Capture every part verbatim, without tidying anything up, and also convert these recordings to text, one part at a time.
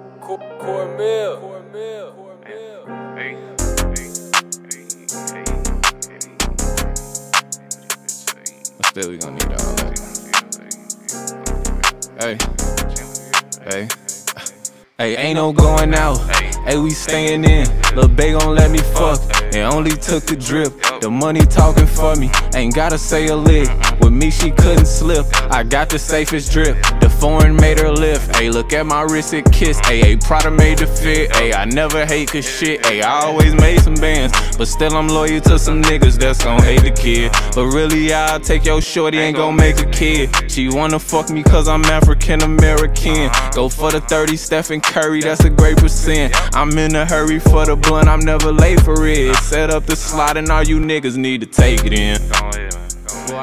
Cornmeal, cornmeal, cornmeal. Hey, hey, hey, hey, hey. I still we gonna need all that. Hey, hey, hey, ain't no going out. Hey, we staying in. Lil' bae gon' let me fuck. It only took a drip. The money talking for me. Ain't gotta say a lick. With me, she couldn't slip. I got the safest drip. The foreign made her lift. Ayy, look at my wrist, it kissed. Ayy, Prada made the fit. Ayy, I never hate cause shit. Ayy, I always made some bands. But still, I'm loyal to some niggas that's gon' hate the kid. But really, I'll take your shorty, ain't gon' make a kid. She wanna fuck me cause I'm African American. Go for the thirty, Stephen Curry, that's a great percent. I'm in a hurry for the blunt, I'm never late for it. Set up the slot and all you niggas need to take it in.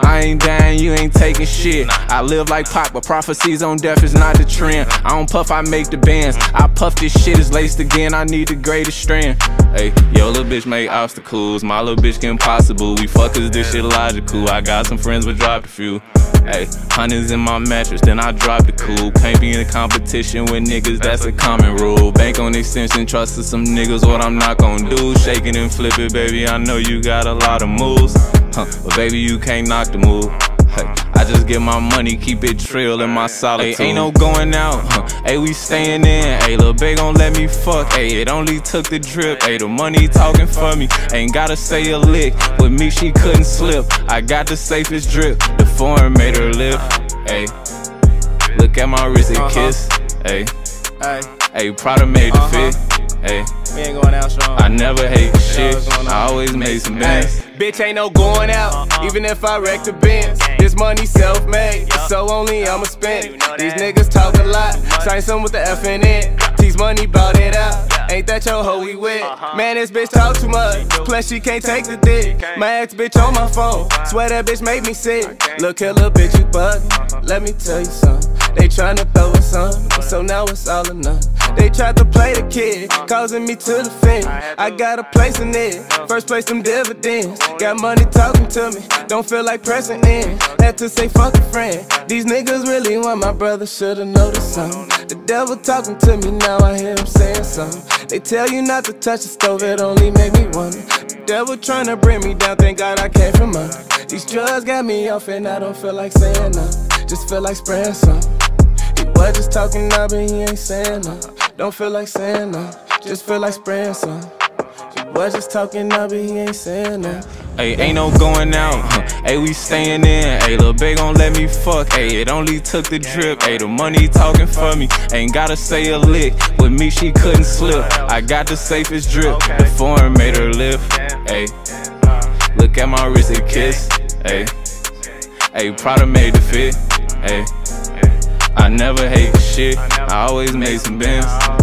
I ain't dying, you ain't taking shit. I live like Pop, but prophecies on death is not the trend. I don't puff, I make the bands. I puff, this shit is laced again, I need the greatest strand. Hey, yo, little bitch make obstacles. My little bitch get impossible. We fuckers, this shit logical. I got some friends, but dropped a few. Hey, hundreds in my mattress, then I dropped the cool. Can't be in a competition with niggas, that's a common rule. Bank on extension, trust to some niggas, what I'm not gon' do. Shake it and flip it, baby, I know you got a lot of moves. Huh, but baby, you can't knock the move. Hey, I just get my money, keep it trill in my solitude. Ay, ain't no going out, huh? Ayy, we staying in. Ayy, lil' bae gon' let me fuck. Ayy, it only took the drip. Ayy, the money talking for me, ain't gotta say a lick. With me, she couldn't slip. I got the safest drip. The foreign made her lift. Ayy, look at my wrist and kiss. Ayy, ayy, Prada made the fit. Ayy. We ain't going out strong. I never hate shit, I always make some bands. Bitch, ain't no going out, even if I wreck the Benz. This money self-made, so only I'ma spend. These niggas talk a lot, sign some with the F in it. Tease money, bought it out, ain't that your hoe we with? Man, this bitch talk too much, plus she can't take the dick. My ex bitch on my phone, swear that bitch made me sick. Look here, little bitch, you buggin', let me tell you something. They tryna throw us on, so now it's all or none. They tried to play the kid, causing me to the fence. I got a place in it, first place them dividends. Got money talking to me, don't feel like pressing in. Had to say fuck a friend, these niggas really want my brother, shoulda noticed something. The devil talking to me, now I hear him saying something. They tell you not to touch the stove, it only make me wonder. The devil tryna bring me down, thank God I came from under. These drugs got me off and I don't feel like saying nothing. Just feel like spraying something. But just talking now, but he ain't saying no. Don't feel like saying no. Just feel like spraying some. But just talking now, but he ain't saying no. Ayy, ain't no going out, huh? Ayy, we staying in. Ayy, lil' bae gon' let me fuck. Ayy, it only took the drip. Ayy, the money talking for me, ain't gotta say a lick. With me, she couldn't slip. I got the safest drip. The foreign made her lift. Ayy, look at my wrist and kiss. Ayy, ayy, Prada made the fit. Ayy, I never hate shit, I always make some bands.